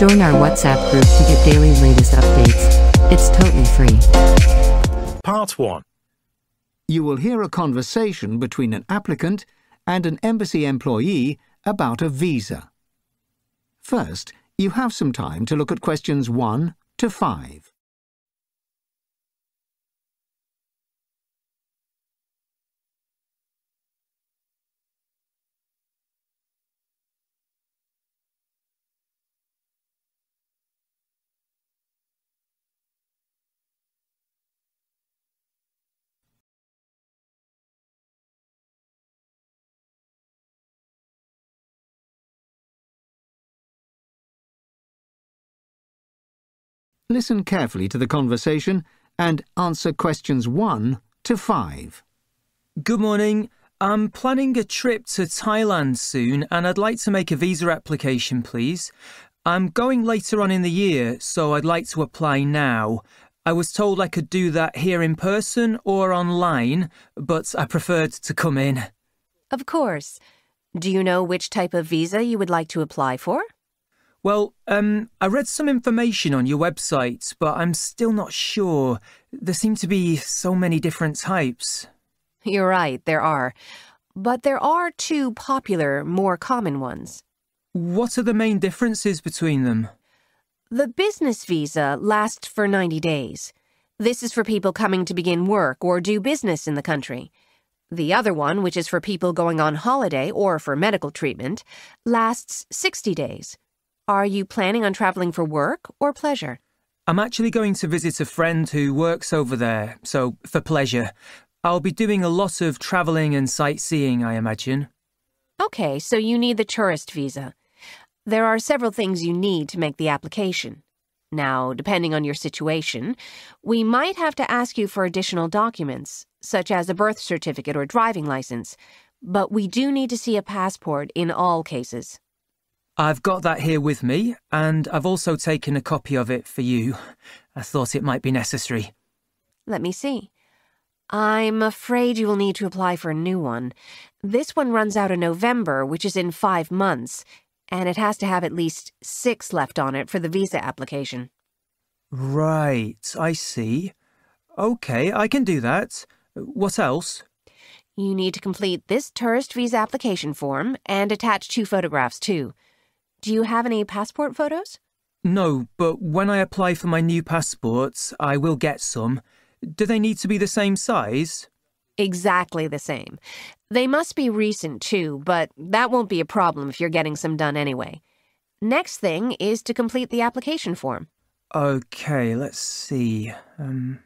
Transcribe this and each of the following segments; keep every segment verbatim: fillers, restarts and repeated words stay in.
Join our WhatsApp group to get daily latest updates. It's totally free. Part one. You will hear a conversation between an applicant and an embassy employee about a visa. First, you have some time to look at questions one to five. Listen carefully to the conversation and answer questions one to five. Good morning. I'm planning a trip to Thailand soon and I'd like to make a visa application, please. I'm going later on in the year, so I'd like to apply now. I was told I could do that here in person or online, but I preferred to come in. Of course. Do you know which type of visa you would like to apply for? Well, um, I read some information on your website, but I'm still not sure. There seem to be so many different types. You're right, there are. But there are two popular, more common ones. What are the main differences between them? The business visa lasts for ninety days. This is for people coming to begin work or do business in the country. The other one, which is for people going on holiday or for medical treatment, lasts sixty days. Are you planning on traveling for work or pleasure? I'm actually going to visit a friend who works over there, so for pleasure. I'll be doing a lot of traveling and sightseeing, I imagine. Okay, so you need the tourist visa. There are several things you need to make the application. Now, depending on your situation, we might have to ask you for additional documents, such as a birth certificate or driving license, but we do need to see a passport in all cases. I've got that here with me, and I've also taken a copy of it for you. I thought it might be necessary. Let me see. I'm afraid you will need to apply for a new one. This one runs out in November, which is in five months, and it has to have at least six left on it for the visa application. Right, I see. Okay, I can do that. What else? You need to complete this tourist visa application form and attach two photographs too. Do you have any passport photos? No, but when I apply for my new passports, I will get some. Do they need to be the same size? Exactly the same. They must be recent too, but that won't be a problem if you're getting some done anyway. Next thing is to complete the application form. Okay, let's see. Um...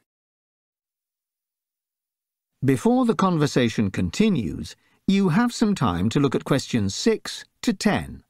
Before the conversation continues, you have some time to look at questions six to ten.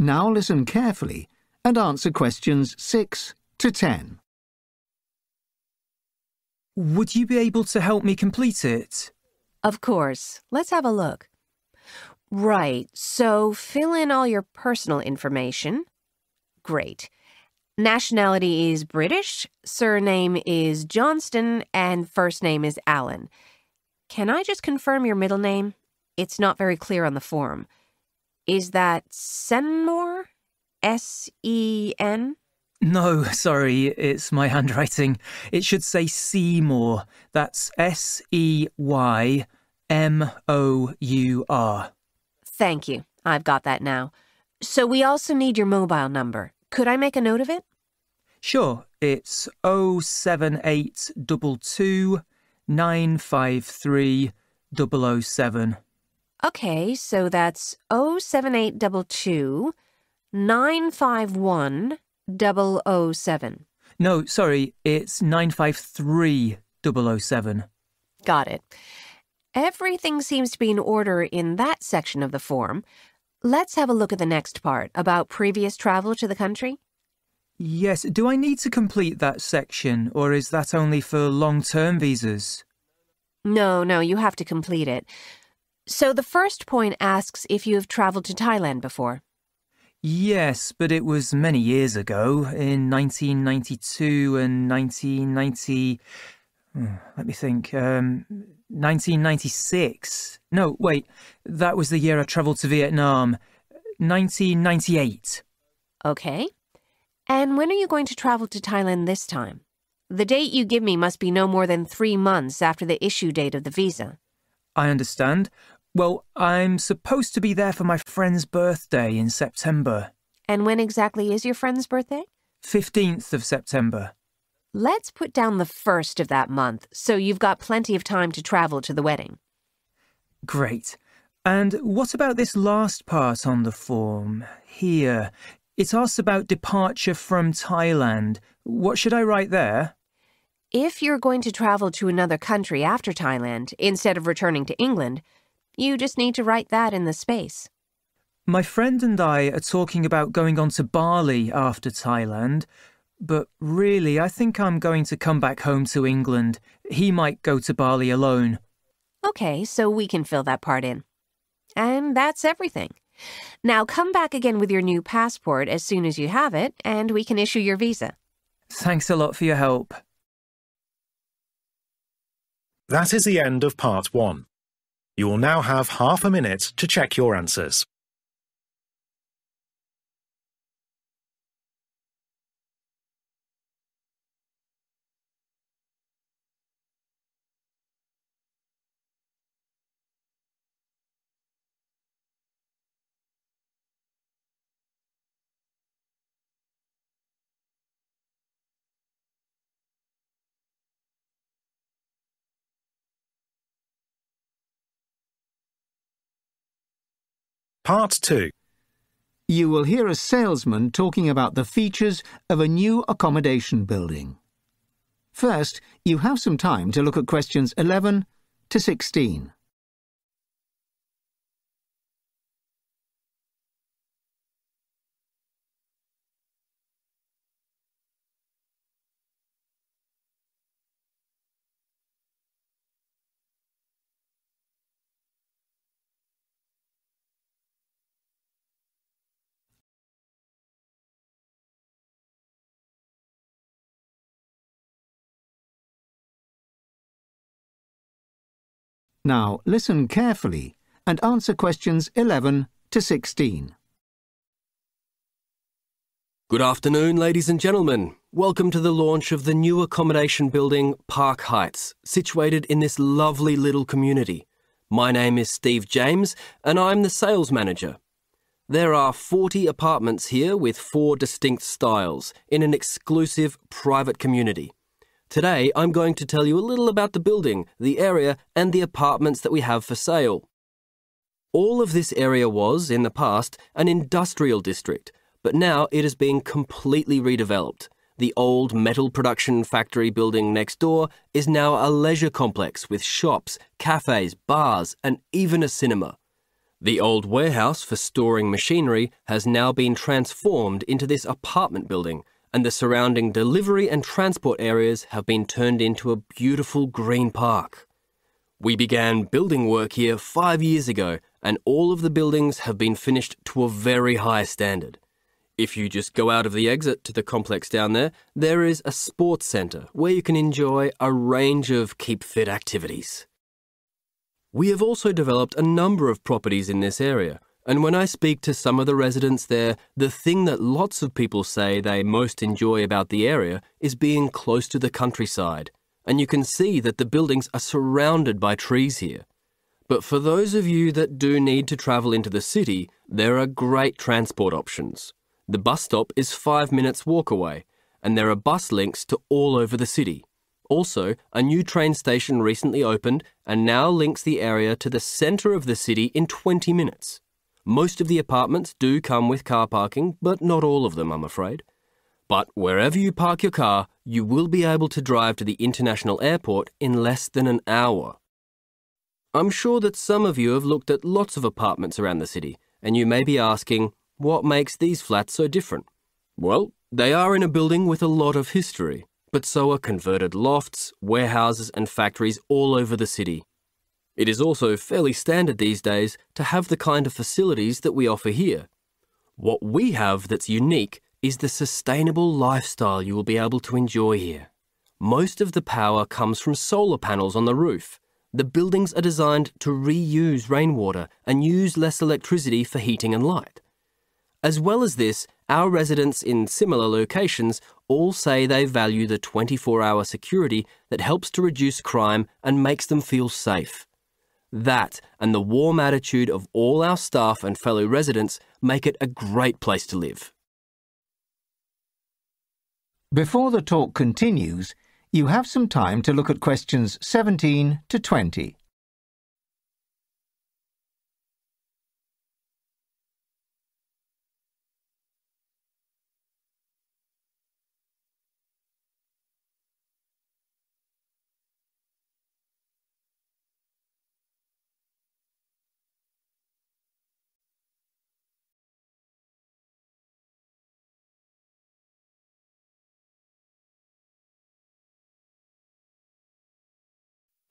Now listen carefully and answer questions six to ten. Would you be able to help me complete it? Of course. Let's have a look. Right, so fill in all your personal information. Great. Nationality is British, surname is Johnston, and first name is Allen. Can I just confirm your middle name? It's not very clear on the form. Is that Seymour? S E N? No, sorry, it's my handwriting. It should say Seymour. That's S E Y M O U R. Thank you. I've got that now. So we also need your mobile number. Could I make a note of it? Sure. It's oh seven eight two two nine five three double oh seven. Okay, so that's oh seven eight two two nine five one double oh seven. No, sorry, it's nine five three double oh seven. Got it. Everything seems to be in order in that section of the form. Let's have a look at the next part about previous travel to the country. Yes. Do I need to complete that section, or is that only for long-term visas? No, no, you have to complete it. So the first point asks if you have traveled to Thailand before. Yes, but it was many years ago, in nineteen ninety-two and nineteen ninety... Let me think, um, nineteen ninety-six. No, wait, that was the year I travelled to Vietnam. nineteen ninety-eight. Okay. And when are you going to travel to Thailand this time? The date you give me must be no more than three months after the issue date of the visa. I understand. Well, I'm supposed to be there for my friend's birthday in September. And when exactly is your friend's birthday? fifteenth of September. Let's put down the first of that month, so you've got plenty of time to travel to the wedding. Great. And what about this last part on the form? Here, it asks about departure from Thailand. What should I write there? If you're going to travel to another country after Thailand, instead of returning to England, you just need to write that in the space. My friend and I are talking about going on to Bali after Thailand, but really I think I'm going to come back home to England. He might go to Bali alone. Okay, so we can fill that part in. And that's everything. Now come back again with your new passport as soon as you have it, and we can issue your visa. Thanks a lot for your help. That is the end of part one. You will now have half a minute to check your answers. Part two. You will hear a salesman talking about the features of a new accommodation building. First, you have some time to look at questions eleven to sixteen. Now listen carefully and answer questions eleven to sixteen. Good afternoon, ladies and gentlemen. Welcome to the launch of the new accommodation building, Park Heights, situated in this lovely little community. My name is Steve James and I'm the sales manager. There are forty apartments here with four distinct styles in an exclusive private community. Today, I'm going to tell you a little about the building, the area, and the apartments that we have for sale. All of this area was, in the past, an industrial district, but now it is being completely redeveloped. The old metal production factory building next door is now a leisure complex with shops, cafes, bars, and even a cinema. The old warehouse for storing machinery has now been transformed into this apartment building, and the surrounding delivery and transport areas have been turned into a beautiful green park. We began building work here five years ago, and all of the buildings have been finished to a very high standard. If you just go out of the exit to the complex down there, there is a sports centre where you can enjoy a range of keep fit activities. We have also developed a number of properties in this area, and when I speak to some of the residents there, the thing that lots of people say they most enjoy about the area is being close to the countryside. And you can see that the buildings are surrounded by trees here. But for those of you that do need to travel into the city, there are great transport options. The bus stop is five minutes walk away, and there are bus links to all over the city. Also, a new train station recently opened and now links the area to the centre of the city in twenty minutes. Most of the apartments do come with car parking, but not all of them, I'm afraid. But wherever you park your car, you will be able to drive to the international airport in less than an hour. I'm sure that some of you have looked at lots of apartments around the city, and you may be asking, what makes these flats so different? Well, They are in a building with a lot of history, but so are converted lofts, warehouses and factories all over the city. It is also fairly standard these days to have the kind of facilities that we offer here. What we have that's unique is the sustainable lifestyle you will be able to enjoy here. Most of the power comes from solar panels on the roof. The buildings are designed to reuse rainwater and use less electricity for heating and light. As well as this, our residents in similar locations all say they value the twenty-four hour security that helps to reduce crime and makes them feel safe. That and the warm attitude of all our staff and fellow residents make it a great place to live. Before the talk continues, you have some time to look at questions seventeen to twenty.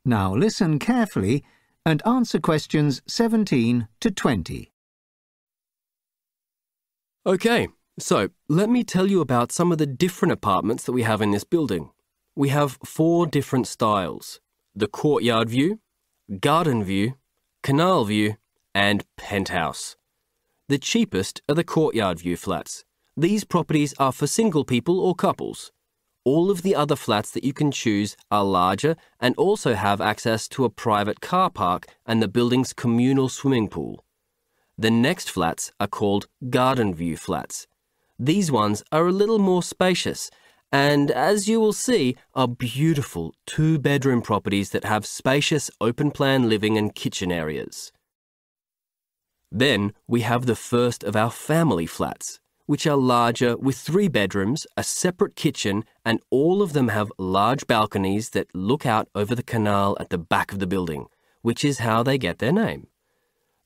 Now listen carefully and answer questions seventeen to twenty. Okay, so let me tell you about some of the different apartments that we have in this building. We have four different styles: the courtyard view, garden view, canal view, and penthouse. The cheapest are the courtyard view flats. These properties are for single people or couples. All of the other flats that you can choose are larger and also have access to a private car park and the building's communal swimming pool. The next flats are called garden view flats. These ones are a little more spacious and, as you will see, are beautiful two-bedroom properties that have spacious open-plan living and kitchen areas. Then we have the first of our family flats, which are larger with three bedrooms, a separate kitchen, and all of them have large balconies that look out over the canal at the back of the building, which is how they get their name.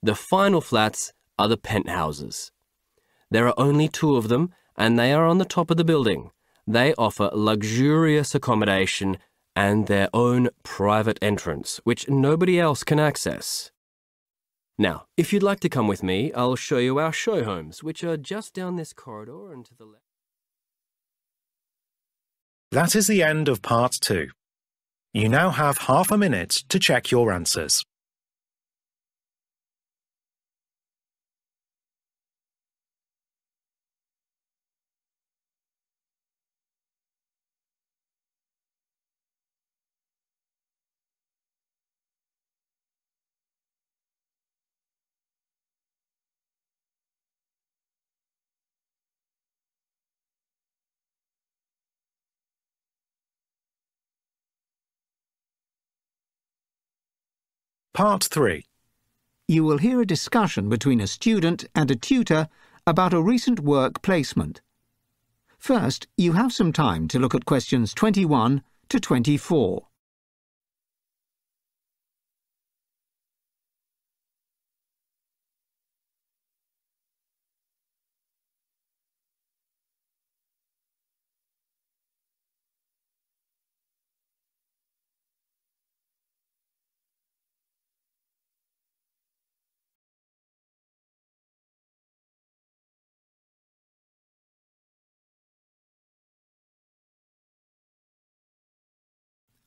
The final flats are the penthouses. There are only two of them, and they are on the top of the building. They offer luxurious accommodation and their own private entrance, which nobody else can access. Now, if you'd like to come with me, I'll show you our show homes, which are just down this corridor and to the left. That is the end of part two. You now have half a minute to check your answers. Part three. You will hear a discussion between a student and a tutor about a recent work placement. First, you have some time to look at questions twenty-one to twenty-four.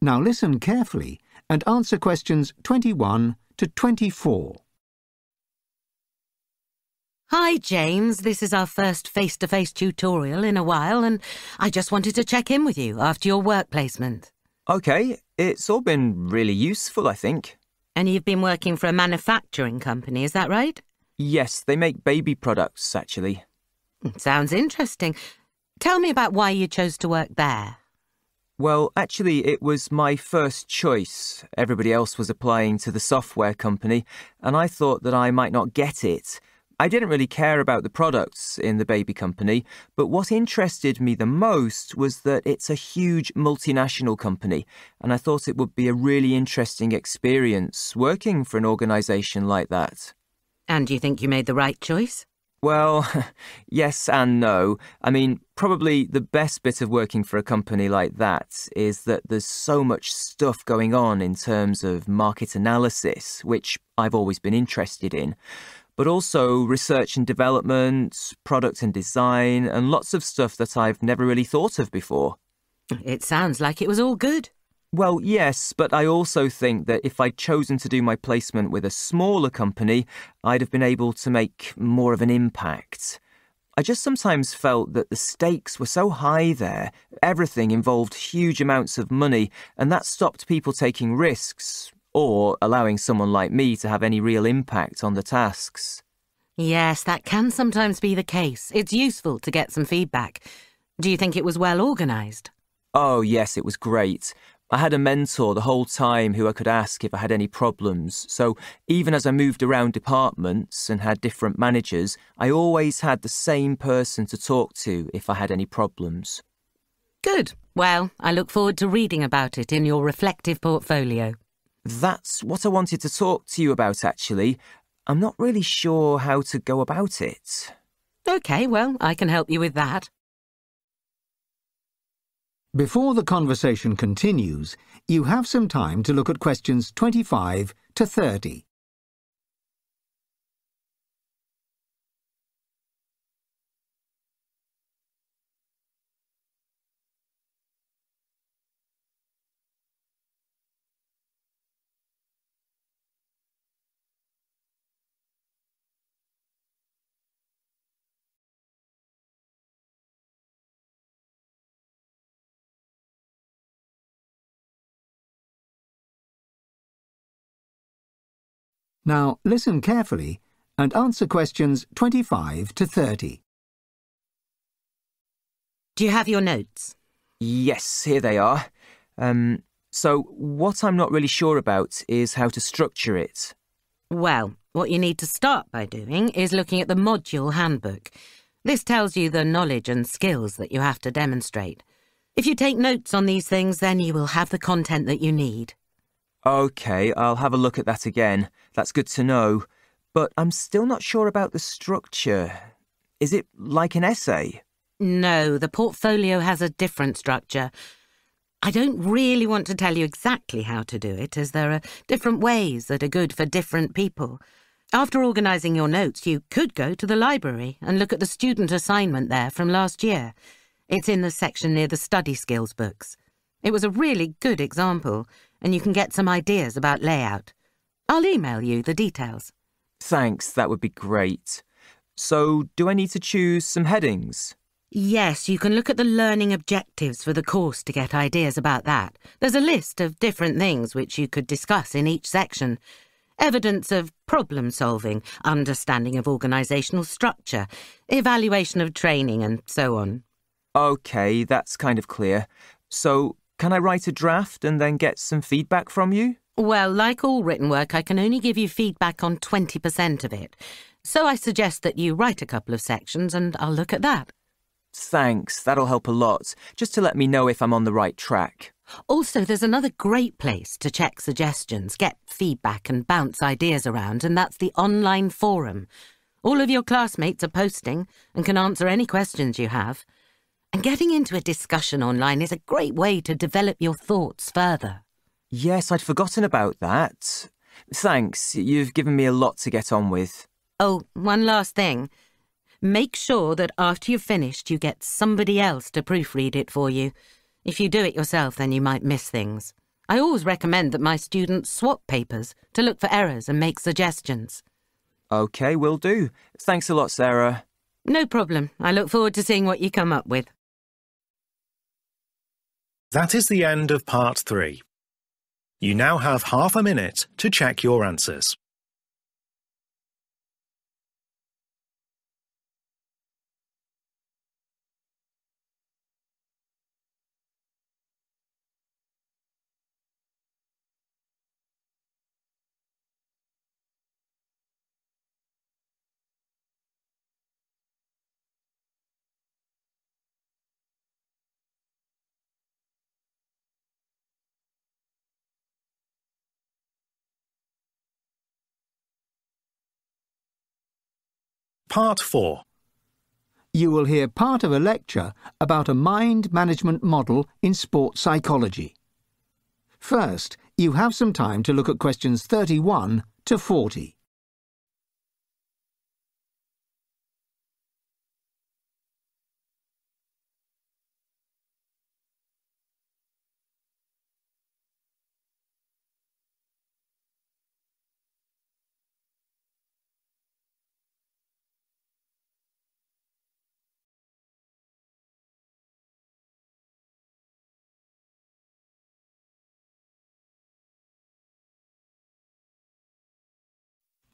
Now listen carefully and answer questions twenty-one to twenty-four. Hi, James. This is our first face-to-face tutorial in a while, and I just wanted to check in with you after your work placement. OK. It's all been really useful, I think. And you've been working for a manufacturing company, is that right? Yes, they make baby products, actually. Sounds interesting. Tell me about why you chose to work there. Well, actually, it was my first choice. Everybody else was applying to the software company, and I thought that I might not get it. I didn't really care about the products in the baby company, but what interested me the most was that it's a huge multinational company, and I thought it would be a really interesting experience working for an organisation like that. And do you think you made the right choice? Well, yes and no. I mean, probably the best bit of working for a company like that is that there's so much stuff going on in terms of market analysis, which I've always been interested in, but also research and development, product and design, and lots of stuff that I've never really thought of before. It sounds like it was all good. Well, yes, but I also think that if I'd chosen to do my placement with a smaller company, I'd have been able to make more of an impact. I just sometimes felt that the stakes were so high there. Everything involved huge amounts of money, and that stopped people taking risks or allowing someone like me to have any real impact on the tasks. Yes, that can sometimes be the case. It's useful to get some feedback. Do you think it was well organised? Oh, yes, it was great. I had a mentor the whole time who I could ask if I had any problems, so even as I moved around departments and had different managers, I always had the same person to talk to if I had any problems. Good. Well, I look forward to reading about it in your reflective portfolio. That's what I wanted to talk to you about, actually. I'm not really sure how to go about it. OK, well, I can help you with that. Before the conversation continues, you have some time to look at questions twenty-five to thirty. Now listen carefully and answer questions twenty-five to thirty. Do you have your notes? Yes, here they are. Um, so what I'm not really sure about is how to structure it. Well, what you need to start by doing is looking at the module handbook. This tells you the knowledge and skills that you have to demonstrate. If you take notes on these things, then you will have the content that you need. OK, I'll have a look at that again. That's good to know. But I'm still not sure about the structure. Is it like an essay? No, the portfolio has a different structure. I don't really want to tell you exactly how to do it, as there are different ways that are good for different people. After organising your notes, you could go to the library and look at the student assignment there from last year. It's in the section near the study skills books. It was a really good example, and you can get some ideas about layout. I'll email you the details. Thanks, that would be great. So, do I need to choose some headings? Yes, you can look at the learning objectives for the course to get ideas about that. There's a list of different things which you could discuss in each section. Evidence of problem solving, understanding of organisational structure, evaluation of training and so on. OK, that's kind of clear. So, can I write a draft and then get some feedback from you? Well, like all written work, I can only give you feedback on twenty percent of it. So I suggest that you write a couple of sections and I'll look at that. Thanks, that'll help a lot, just to let me know if I'm on the right track. Also, there's another great place to check suggestions, get feedback and bounce ideas around, and that's the online forum. All of your classmates are posting and can answer any questions you have. And getting into a discussion online is a great way to develop your thoughts further. Yes, I'd forgotten about that. Thanks, you've given me a lot to get on with. Oh, one last thing. Make sure that after you've finished, you get somebody else to proofread it for you. If you do it yourself, then you might miss things. I always recommend that my students swap papers to look for errors and make suggestions. OK, will do. Thanks a lot, Sarah. No problem. I look forward to seeing what you come up with. That is the end of part three. You now have half a minute to check your answers. Part four. You will hear part of a lecture about a mind management model in sports psychology. First, you have some time to look at questions thirty-one to forty.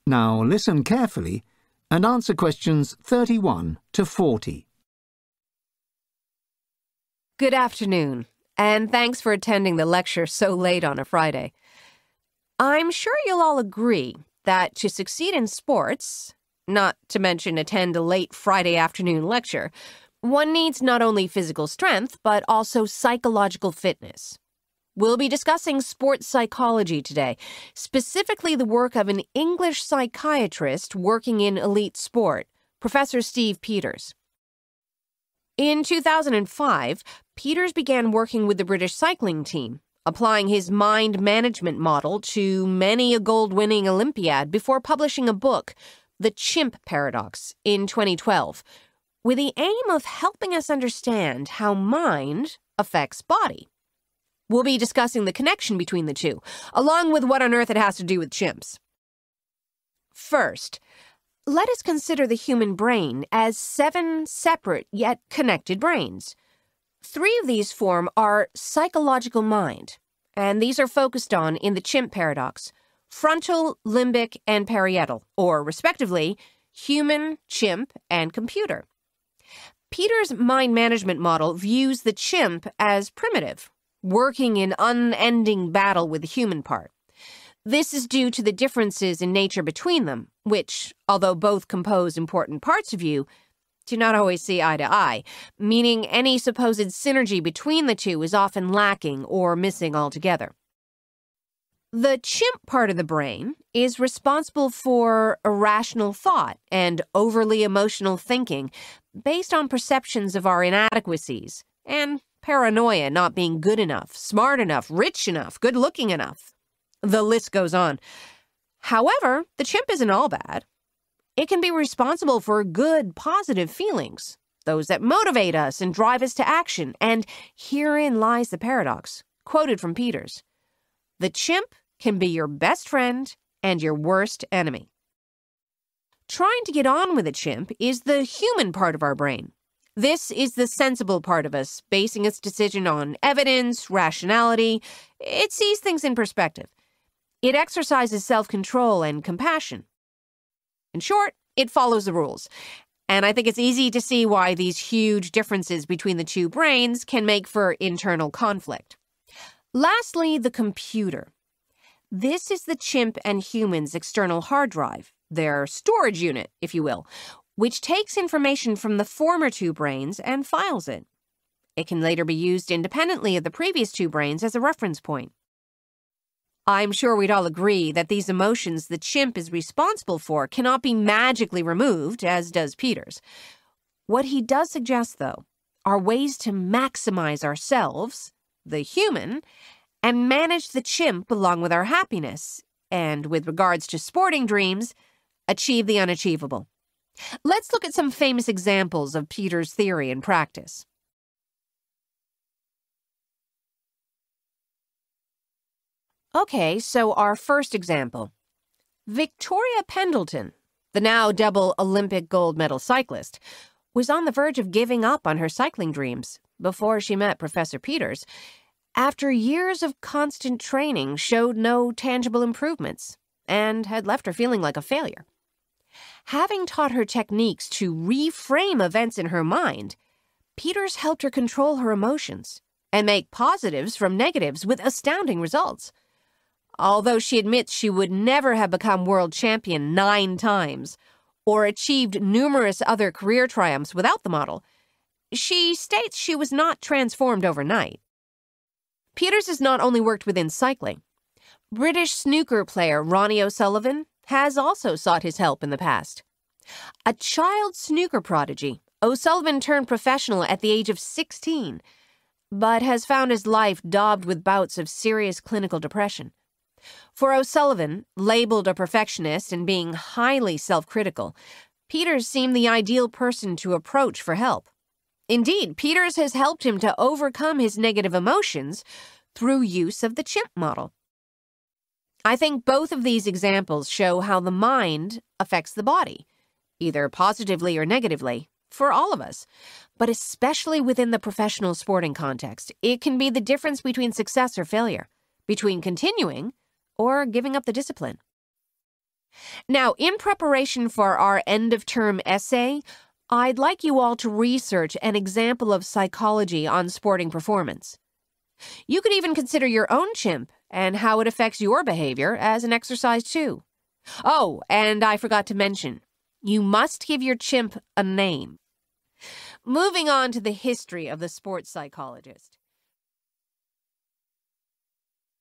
Now listen carefully and answer questions thirty-one to forty. Good afternoon, and thanks for attending the lecture so late on a Friday. I'm sure you'll all agree that to succeed in sports, not to mention attend a late Friday afternoon lecture, one needs not only physical strength but also psychological fitness. We'll be discussing sports psychology today, specifically the work of an English psychiatrist working in elite sport, Professor Steve Peters. In two thousand five, Peters began working with the British cycling team, applying his mind management model to many a gold-winning Olympiad before publishing a book, The Chimp Paradox, in twenty twelve, with the aim of helping us understand how mind affects body. We'll be discussing the connection between the two, along with what on earth it has to do with chimps. First, let us consider the human brain as seven separate yet connected brains. Three of these form our psychological mind, and these are focused on in the chimp paradox: frontal, limbic, and parietal, or respectively, human, chimp, and computer. Peter's mind management model views the chimp as primitive, working in unending battle with the human part. This is due to the differences in nature between them, which, although both compose important parts of you, do not always see eye to eye, meaning any supposed synergy between the two is often lacking or missing altogether. The chimp part of the brain is responsible for irrational thought and overly emotional thinking based on perceptions of our inadequacies and paranoia, not being good enough, smart enough, rich enough, good-looking enough. The list goes on. However, the chimp isn't all bad. It can be responsible for good, positive feelings, those that motivate us and drive us to action, and herein lies the paradox, quoted from Peters. The chimp can be your best friend and your worst enemy. Trying to get on with a chimp is the human part of our brain. This is the sensible part of us, basing its decision on evidence, rationality. It sees things in perspective. It exercises self-control and compassion. In short, it follows the rules. And I think it's easy to see why these huge differences between the two brains can make for internal conflict. Lastly, the computer. This is the chimp and human's external hard drive, their storage unit, if you will, which takes information from the former two brains and files it. It can later be used independently of the previous two brains as a reference point. I'm sure we'd all agree that these emotions the chimp is responsible for cannot be magically removed, as does Peters. What he does suggest, though, are ways to maximize ourselves, the human, and manage the chimp along with our happiness, and with regards to sporting dreams, achieve the unachievable. Let's look at some famous examples of Peter's theory in practice. Okay, so our first example. Victoria Pendleton, the now double Olympic gold medal cyclist, was on the verge of giving up on her cycling dreams before she met Professor Peters, after years of constant training showed no tangible improvements and had left her feeling like a failure. Having taught her techniques to reframe events in her mind, Peters helped her control her emotions and make positives from negatives with astounding results. Although she admits she would never have become world champion nine times or achieved numerous other career triumphs without the model, she states she was not transformed overnight. Peters has not only worked within cycling. British snooker player Ronnie O'Sullivan has also sought his help in the past. A child snooker prodigy, O'Sullivan turned professional at the age of sixteen, but has found his life daubed with bouts of serious clinical depression. For O'Sullivan, labeled a perfectionist and being highly self-critical, Peters seemed the ideal person to approach for help. Indeed, Peters has helped him to overcome his negative emotions through use of the chimp model. I think both of these examples show how the mind affects the body, either positively or negatively, for all of us, but especially within the professional sporting context. It can be the difference between success or failure, between continuing or giving up the discipline. Now, in preparation for our end-of-term essay, I'd like you all to research an example of psychology on sporting performance. You could even consider your own chimp and how it affects your behavior as an exercise too. Oh, and I forgot to mention, you must give your chimp a name. Moving on to the history of the sports psychologist.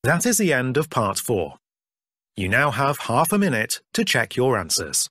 That is the end of part four. You now have half a minute to check your answers.